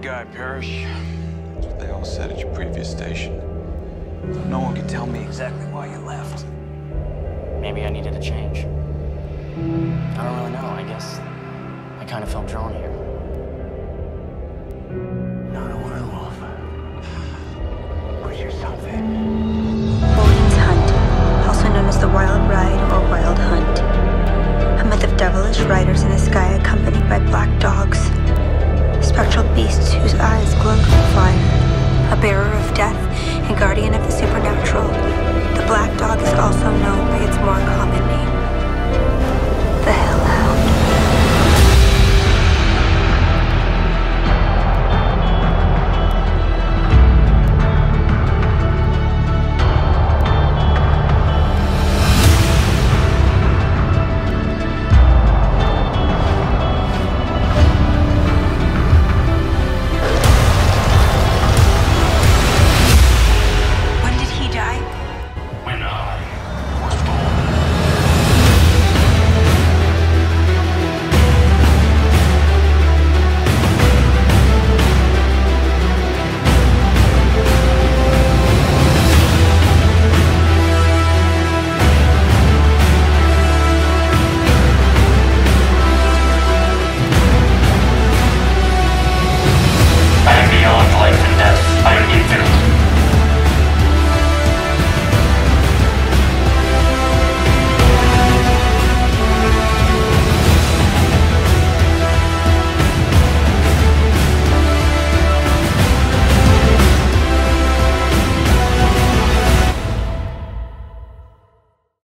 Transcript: good guy, Parrish. That's what they all said at your previous station. So no one could tell me exactly why you left. Maybe I needed a change. I don't really know. I guess I kind of felt drawn here. Not a werewolf. But you're something. Boyd's Hunt, also known as the Wild Ride or Wild Hunt. A myth of devilish riders in the sky accompanied by black dogs. Spectral beasts whose eyes glowed with fire. A bearer of death and guardian of the supernatural. The black dog is also known by its more common name.